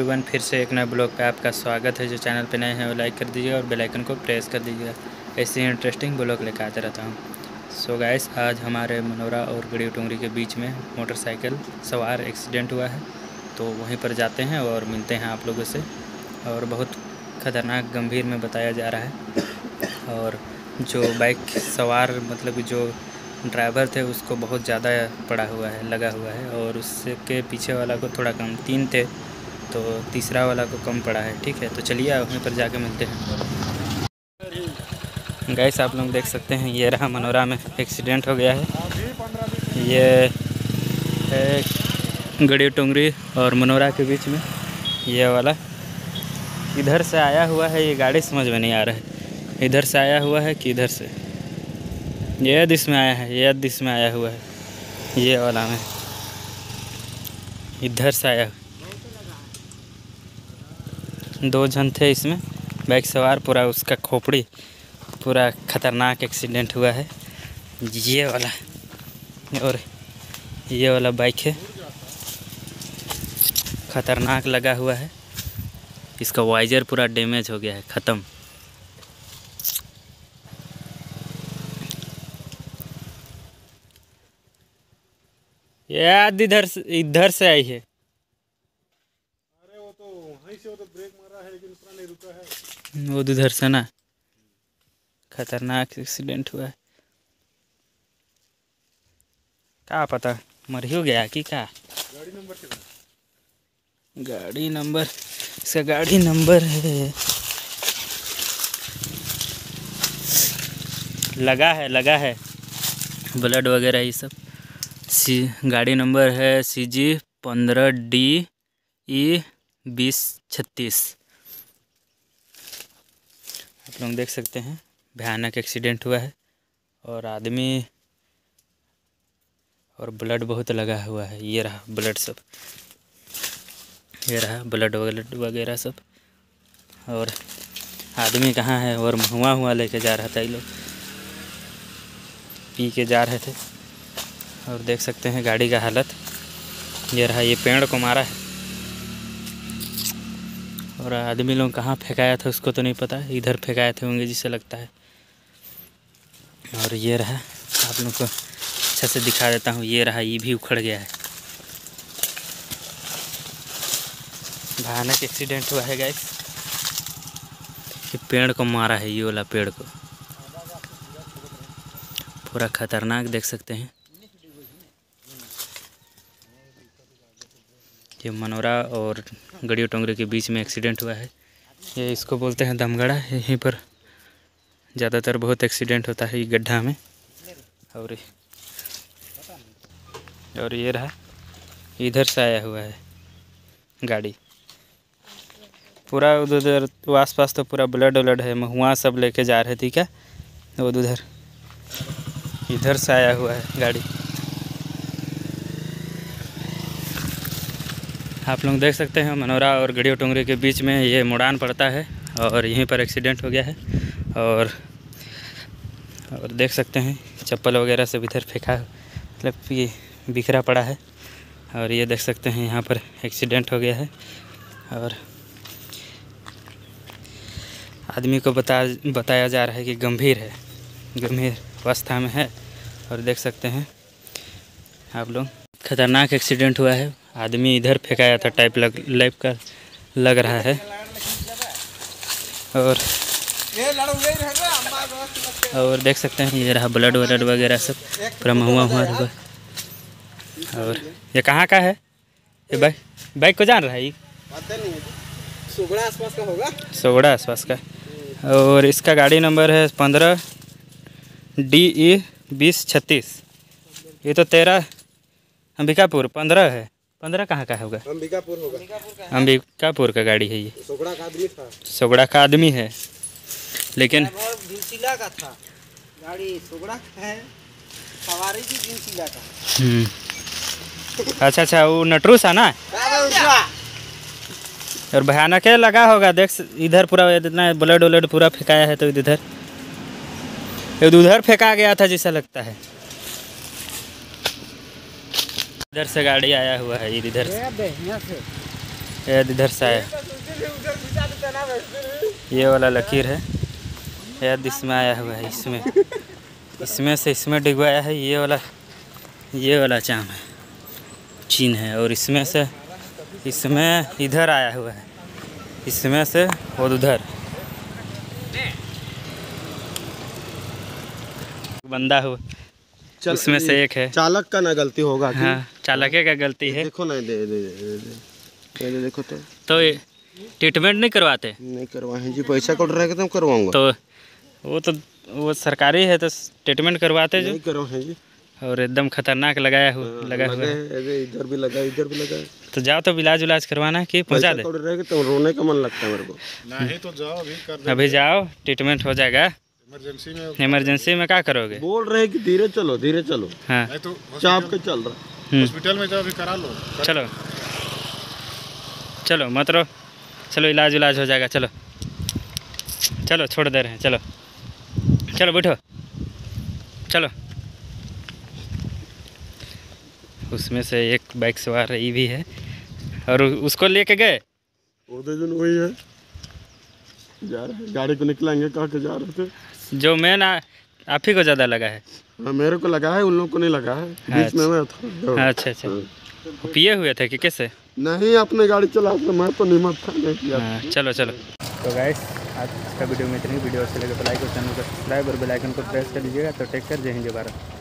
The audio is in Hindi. एवरीवन, फिर से एक नए ब्लॉग पे आपका स्वागत है। जो चैनल पे नए हैं वो लाइक कर दीजिएगा और बेल आइकन को प्रेस कर दीजिएगा। ऐसे ही इंटरेस्टिंग ब्लॉग लेकर आते रहता हूँ। सो गाइस, आज हमारे मनोरा और गड़ी टुंगरी के बीच में मोटरसाइकिल सवार एक्सीडेंट हुआ है, तो वहीं पर जाते हैं और मिलते हैं आप लोगों से। और बहुत ख़तरनाक गंभीर में बताया जा रहा है, और जो बाइक सवार मतलब जो ड्राइवर थे उसको बहुत ज़्यादा पड़ा हुआ है, लगा हुआ है, और उसके पीछे वाला को थोड़ा कम, 3 थे तो तीसरा वाला को कम पड़ा है। ठीक है, तो चलिए वहीं पर जाके मिलते हैं। गाइस, आप लोग देख सकते हैं ये रहा मनोरा में एक्सीडेंट हो गया है। ये गड़ी टुंगरी और मनोरा के बीच में ये वाला इधर से आया हुआ है। ये गाड़ी समझ में नहीं आ रहा है इधर से आया हुआ है कि इधर से। ये दिश में आया है, ये दिश में आया हुआ है, ये वाला में इधर से आया। 2 जन थे इसमें बाइक सवार, पूरा उसका खोपड़ी पूरा ख़तरनाक एक्सीडेंट हुआ है। ये वाला और ये वाला बाइक है, ख़तरनाक लगा हुआ है। इसका वाइजर पूरा डैमेज हो गया है, ख़त्म। याद इधर से आई है। वो उधर से ना, खतरनाक एक्सीडेंट हुआ है। क्या पता मर ही गया कि क्या। गाड़ी नंबर इसका गाड़ी नंबर है। लगा है ब्लड वगैरह ये सब। गाड़ी नंबर है CG 15DE 2036। आप लोग देख सकते हैं भयानक एक्सीडेंट हुआ है, और आदमी और ब्लड बहुत लगा हुआ है। ये रहा ब्लड सब, ये रहा ब्लड वगैरह सब। और आदमी कहाँ है, और हुआ हुआ लेके जा रहा था। ये लोग पी के जा रहे थे। और देख सकते हैं गाड़ी का हालत ये रहा। ये पेड़ को मारा है, और आदमी लोग कहाँ फेंकाया था उसको तो नहीं पता। इधर फेंकाए थे होंगे जिसे लगता है। और ये रहा, आप लोग को अच्छे से दिखा देता हूँ। ये रहा, ये भी उखड़ गया है। भयानक एक्सीडेंट हुआ है गाइस। ये पेड़ को मारा है, ये वाला पेड़ को पूरा खतरनाक। देख सकते हैं ये मनोरा और गड़ी टोंगरे के बीच में एक्सीडेंट हुआ है। ये इसको बोलते हैं दमगड़ा। यहीं पर ज़्यादातर बहुत एक्सीडेंट होता है, ये गड्ढा में। और ये रहा, इधर से आया हुआ है गाड़ी। पूरा उधर आस पास तो पूरा ब्लड व्लड है। महुआ सब लेके जा रहे थे क्या, वो उधर। इधर से आया हुआ है गाड़ी। आप लोग देख सकते हैं मनोरा और गड़ी टुंगरी के बीच में ये मुड़ान पड़ता है, और यहीं पर एक्सीडेंट हो गया है। और देख सकते हैं चप्पल वगैरह सब इधर फेंका, मतलब ये बिखरा पड़ा है। और ये देख सकते हैं यहाँ पर एक्सीडेंट हो गया है। और आदमी को बताया जा रहा है कि गंभीर है, गंभीर अवस्था में है। और देख सकते हैं आप लोग, खतरनाक एक्सीडेंट हुआ है। आदमी इधर फेंकाया था, टाइप लग रहा है। और देख सकते हैं ये रहा ब्लड व्लड वगैरह सब पूरा महुआ हुआ। और ये कहाँ का है, ये बाइक को जान रहा है। सोगड़ा आस पास का। और इसका गाड़ी नंबर है 15DE 2036। ये तो 13 अंबिकापुर 15 है। 15 कहाँ का होगा, अंबिकापुर होगा। अंबिकापुर का गाड़ी है ये। सोगड़ा का आदमी है, लेकिन का था गाड़ी सोगड़ा का है, सवारी भी का। अच्छा, वो नटरूस है ना। और भयानक लगा होगा। देख इधर पूरा इतना ब्लड व्लड पूरा फेंकाया है। तो इधर फेंका गया था जैसा लगता है। इधर से गाड़ी आया हुआ है, इधर से। याद इधर से आया, ये वाला लकीर है याद, इसमें आया हुआ है, इसमें इसमें से इसमें डिगवाया है, ये वाला चाम है, चीन है, और इसमें से इसमें इधर आया हुआ है, इसमें से और उधर बंदा हुआ, उसमें से एक है। चालक का ना गलती होगा कि? हाँ, चालके का गलती है। देखो ना, दे देखो तो ट्रीटमेंट नहीं करवाते, नहीं करवाएं जी, पैसा कट रहा है तो करवाऊंगा, तो वो सरकारी है तो ट्रीटमेंट करवाते जो करवाएं जी, और एकदम खतरनाक लगाया हुआ है, इधर भी लगा। तो जाओ तो इलाज उलाज करवाना कि पहुँचा दे, तो रोने का मन लगता है मेरे को, नहीं तो जाओ अभी जाओ, ट्रीटमेंट हो जाएगा। इमरजेंसी में क्या करोगे? बोल रहे हैं कि धीरे चलो। हाँ, नहीं तो चाप के चल रहा, हॉस्पिटल में जाओ, अभी करा लो, चलो मत रहो, चलो इलाज उलाज हो जाएगा, चलो छोड़ दे रहे हैं, चलो बैठो, चलो। उसमें से एक बाइक सवार ये भी है, और उसको लेके गए वही है, जा रहे गाड़ी को निकलेंगे कहा के जा रहे थे, जो मैं ना आप ही को ज़्यादा लगा है। हाँ, मेरे को लगा है, उन लोगों को नहीं लगा है, बीच में मैं था। अच्छा, पिए हुए थे कि कैसे? नहीं, आपने गाड़ी चला तो मैं तो नहीं मत था। चलो। तो गाइस आज का वीडियो में इतनी, वीडियो अच्छी लगे तो लाइक और चैनल को सब्सक्राइब और बेल आइकन को प्रेस कर लीजिएगा। तो टेक कर, जय हिंद, जय भारत।